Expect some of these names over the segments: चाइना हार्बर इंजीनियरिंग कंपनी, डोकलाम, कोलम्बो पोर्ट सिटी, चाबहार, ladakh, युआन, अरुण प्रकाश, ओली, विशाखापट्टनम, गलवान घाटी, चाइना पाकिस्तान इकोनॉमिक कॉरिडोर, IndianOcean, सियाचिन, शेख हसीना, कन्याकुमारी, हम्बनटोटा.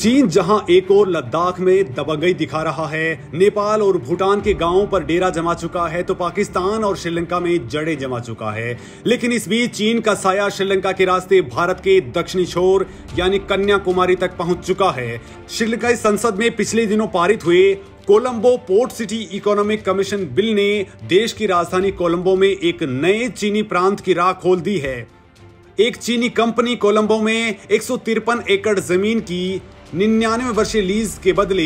चीन जहां एक और लद्दाख में दबंगई दिखा रहा है, नेपाल और भूटान के गांवों पर डेरा जमा चुका है, तो पाकिस्तान और श्रीलंका में जड़े जमा चुका है। लेकिन इस बीच चीन का साया श्रीलंका के रास्ते भारत के दक्षिणी छोर यानी कन्याकुमारी तक पहुंच चुका है। श्रीलंकाई संसद में पिछले दिनों पारित हुए कोलम्बो पोर्ट सिटी economic commission bill ने देश की राजधानी कोलम्बो में एक नए चीनी प्रांत की राह खोल दी है। एक चीनी कंपनी कोलम्बो में 153 एकड़ जमीन की 99 वर्षीय लीज के बदले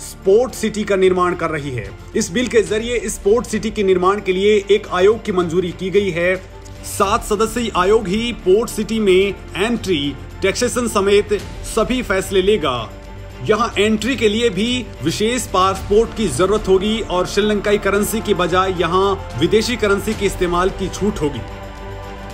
स्पोर्ट सिटी का निर्माण कर रही है। इस बिल के जरिए स्पोर्ट सिटी के निर्माण के लिए एक आयोग की मंजूरी की गई है। 7 सदस्यीय आयोग ही पोर्ट सिटी में एंट्री, टैक्सेशन समेत सभी फैसले लेगा। यहाँ एंट्री के लिए भी विशेष पासपोर्ट की जरूरत होगी और श्रीलंकाई करेंसी की बजाय यहाँ विदेशी करेंसी के इस्तेमाल की छूट होगी।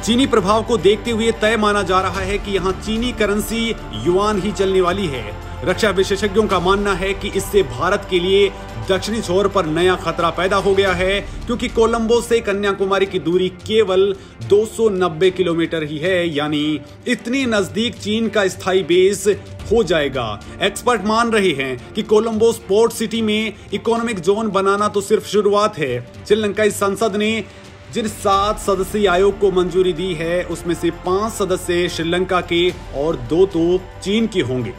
चीनी प्रभाव को देखते हुए तय माना जा रहा है कि यहाँ चीनी करेंसी युआन ही चलने वाली है। रक्षा विशेषज्ञों का मानना है कि इससे भारत के लिए दक्षिणी छोर पर नया खतरा पैदा हो गया है, क्योंकि कोलंबो से कन्याकुमारी की दूरी केवल 290 किलोमीटर ही है, यानी इतनी नजदीक चीन का स्थायी बेस हो जाएगा। एक्सपर्ट मान रहे हैं कि कोलंबो स्पोर्ट सिटी में इकोनॉमिक जोन बनाना तो सिर्फ शुरुआत है। श्रीलंकाई संसद ने जिन 7 सदस्यीय आयोग को मंजूरी दी है, उसमें से 5 सदस्य श्रीलंका के और 2 तो चीन के होंगे।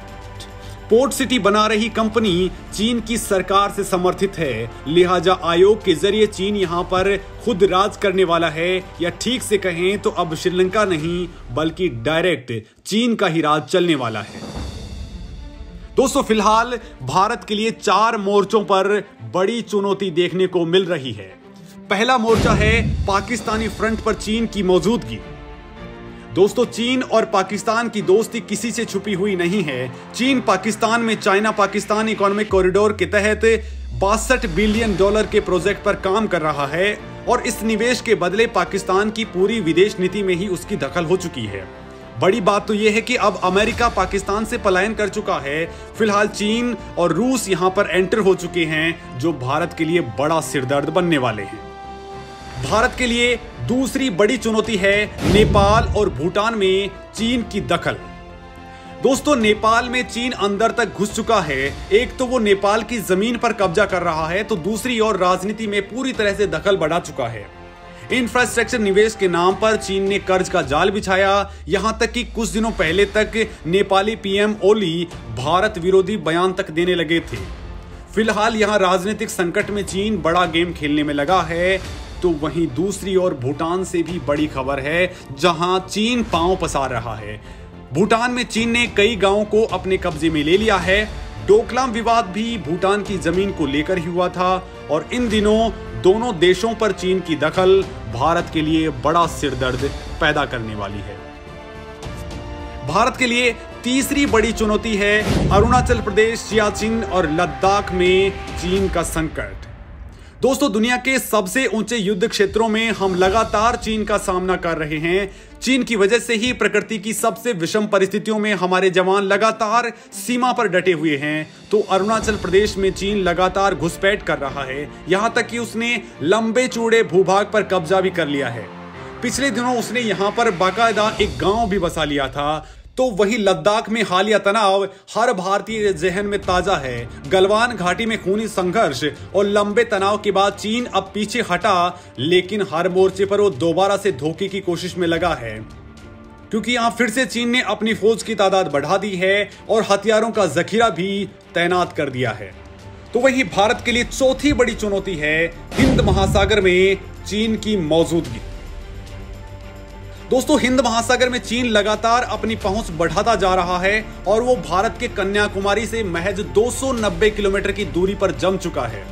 पोर्ट सिटी बना रही कंपनी चीन की सरकार से समर्थित है, लिहाजा आयोग के जरिए चीन यहां पर खुद राज करने वाला है, या ठीक से कहें तो अब श्रीलंका नहीं बल्कि डायरेक्ट चीन का ही राज चलने वाला है। दोस्तों, फिलहाल भारत के लिए 4 मोर्चों पर बड़ी चुनौती देखने को मिल रही है। पहला मोर्चा है पाकिस्तानी फ्रंट पर चीन की मौजूदगी। दोस्तों, चीन और पाकिस्तान की दोस्ती किसी से छुपी हुई नहीं है। चीन पाकिस्तान में चाइना पाकिस्तान इकोनॉमिक कॉरिडोर के तहत $62 बिलियन के प्रोजेक्ट पर काम कर रहा है और इस निवेश के बदले पाकिस्तान की पूरी विदेश नीति में ही उसकी दखल हो चुकी है। बड़ी बात तो यह है कि अब अमेरिका पाकिस्तान से पलायन कर चुका है। फिलहाल चीन और रूस यहाँ पर एंटर हो चुके हैं, जो भारत के लिए बड़ा सिरदर्द बनने वाले हैं। भारत के लिए दूसरी बड़ी चुनौती है नेपाल और भूटान में चीन की दखल। दोस्तों, नेपाल में चीन अंदर तक घुस चुका है। एक तो वो नेपाल की जमीन पर कब्जा कर रहा है, तो दूसरी ओर राजनीति में पूरी तरह से दखल बढ़ा चुका है। इंफ्रास्ट्रक्चर निवेश के नाम पर चीन ने कर्ज का जाल बिछाया। यहां तक कि कुछ दिनों पहले तक नेपाली पीएम ओली भारत विरोधी बयान तक देने लगे थे। फिलहाल यहां राजनीतिक संकट में चीन बड़ा गेम खेलने में लगा है, तो वहीं दूसरी ओर भूटान से भी बड़ी खबर है, जहां चीन पांव पसार रहा है। भूटान में चीन ने कई गांवों को अपने कब्जे में ले लिया है। डोकलाम विवाद भी भूटान की जमीन को लेकर ही हुआ था और इन दिनों दोनों देशों पर चीन की दखल भारत के लिए बड़ा सिरदर्द पैदा करने वाली है। भारत के लिए तीसरी बड़ी चुनौती है अरुणाचल प्रदेश, सियाचिन और लद्दाख में चीन का संकट। दोस्तों, दुनिया के सबसे ऊंचे युद्ध क्षेत्रों में हम लगातार चीन का सामना कर रहे हैं। चीन की वजह से ही प्रकृति की सबसे विषम परिस्थितियों में हमारे जवान लगातार सीमा पर डटे हुए हैं, तो अरुणाचल प्रदेश में चीन लगातार घुसपैठ कर रहा है। यहां तक कि उसने लंबे चौड़े भूभाग पर कब्जा भी कर लिया है। पिछले दिनों उसने यहां पर बाकायदा एक गाँव भी बसा लिया था। तो वही लद्दाख में हालिया तनाव हर भारतीय जहन में ताजा है। गलवान घाटी में खूनी संघर्ष और लंबे तनाव के बाद चीन अब पीछे हटा, लेकिन हर मोर्चे पर वो दोबारा से धोखे की कोशिश में लगा है, क्योंकि यहाँ फिर से चीन ने अपनी फौज की तादाद बढ़ा दी है और हथियारों का जखीरा भी तैनात कर दिया है। तो वही भारत के लिए चौथी बड़ी चुनौती है हिंद महासागर में चीन की मौजूदगी। दोस्तों, हिंद महासागर में चीन लगातार अपनी पहुंच बढ़ाता जा रहा है और वो भारत के कन्याकुमारी से महज 290 किलोमीटर की दूरी पर जम चुका है।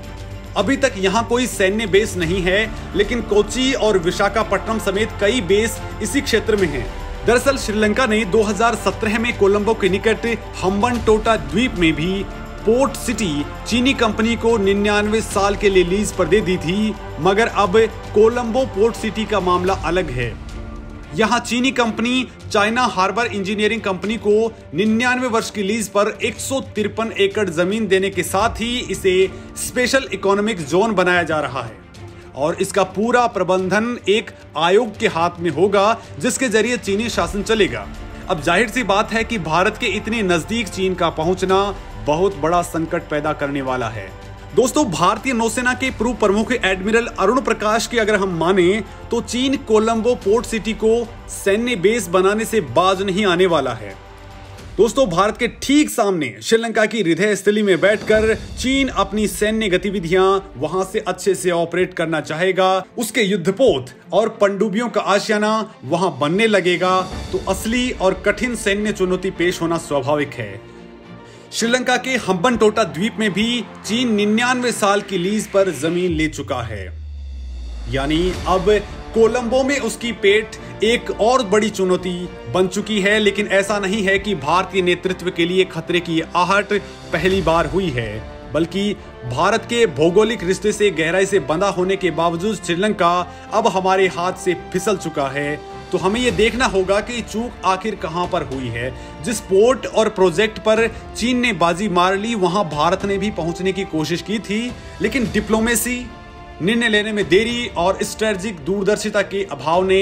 अभी तक यहां कोई सैन्य बेस नहीं है, लेकिन कोची और विशाखापट्टनम समेत कई बेस इसी क्षेत्र में हैं। दरअसल श्रीलंका ने 2017 में कोलंबो के निकट हम्बनटोटा द्वीप में भी पोर्ट सिटी चीनी कंपनी को 99 साल के लिए लीज पर दे दी थी, मगर अब कोलम्बो पोर्ट सिटी का मामला अलग है। यहाँ चीनी company चाइना हार्बर इंजीनियरिंग कंपनी को 99 वर्ष की लीज पर 153 एकड़ जमीन देने के साथ ही इसे स्पेशल इकोनॉमिक जोन बनाया जा रहा है और इसका पूरा प्रबंधन एक आयोग के हाथ में होगा, जिसके जरिए चीनी शासन चलेगा। अब जाहिर सी बात है कि भारत के इतने नजदीक चीन का पहुंचना बहुत बड़ा संकट पैदा करने वाला है। दोस्तों, भारतीय नौसेना के पूर्व प्रमुख एडमिरल अरुण प्रकाश की अगर हम माने तो चीन कोलम्बो पोर्ट सिटी को सैन्य बेस बनाने से बाज नहीं आने वाला है। दोस्तों, भारत के ठीक सामने श्रीलंका की हृदय स्थली में बैठकर चीन अपनी सैन्य गतिविधियां वहां से अच्छे से ऑपरेट करना चाहेगा। उसके युद्धपोत और पनडुब्बियों का आशियाना वहां बनने लगेगा, तो असली और कठिन सैन्य चुनौती पेश होना स्वाभाविक है। श्रीलंका के हम्बन टोटा द्वीप में भी चीन 99 साल की लीज पर जमीन ले चुका है, यानी अब कोलंबो में उसकी पेट एक और बड़ी चुनौती बन चुकी है। लेकिन ऐसा नहीं है कि भारतीय नेतृत्व के लिए खतरे की आहट पहली बार हुई है, बल्कि भारत के भौगोलिक रिश्ते से गहराई से बंधा होने के बावजूद श्रीलंका अब हमारे हाथ से फिसल चुका है। तो हमें ये देखना होगा कि चूक आखिर कहां पर हुई है। जिस पोर्ट और प्रोजेक्ट पर चीन ने बाजी मार ली, वहां भारत ने भी पहुंचने की कोशिश की थी, लेकिन डिप्लोमेसी, निर्णय लेने में देरी और स्ट्रेटेजिक दूरदर्शिता के अभाव ने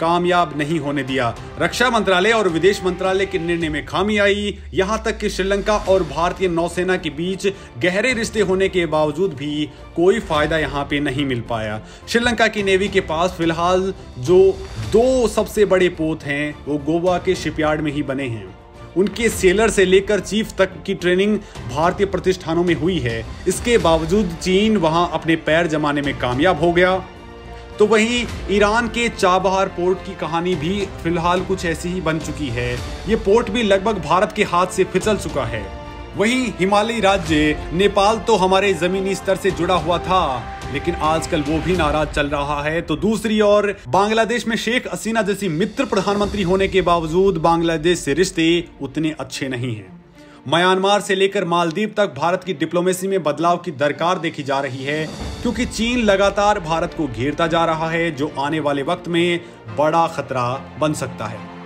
कामयाब नहीं होने दिया। रक्षा मंत्रालय और विदेश मंत्रालय के निर्णय में खामी आई। यहां तक कि श्रीलंका और भारतीय नौसेना के बीच गहरे रिश्ते होने के बावजूद भी कोई फायदा यहां पे नहीं मिल पाया। श्रीलंका की नेवी के पास फिलहाल जो दो सबसे बड़े पोत हैं वो गोवा के शिपयार्ड में ही बने हैं। उनके सेलर से लेकर चीफ तक की ट्रेनिंग भारतीय प्रतिष्ठानों में हुई है। इसके बावजूद चीन वहां अपने पैर जमाने में कामयाब हो गया। तो वहीं ईरान के चाबहार पोर्ट की कहानी भी फिलहाल कुछ ऐसी ही बन चुकी है। ये पोर्ट भी लगभग भारत के हाथ से फिसल चुका है। वहीं हिमालयी राज्य नेपाल तो हमारे जमीनी स्तर से जुड़ा हुआ था, लेकिन आजकल वो भी नाराज चल रहा है। तो दूसरी ओर बांग्लादेश में शेख हसीना जैसी मित्र प्रधानमंत्री होने के बावजूद बांग्लादेश से रिश्ते उतने अच्छे नहीं हैं। म्यांमार से लेकर मालदीव तक भारत की डिप्लोमेसी में बदलाव की दरकार देखी जा रही है, क्योंकि चीन लगातार भारत को घेरता जा रहा है, जो आने वाले वक्त में बड़ा खतरा बन सकता है।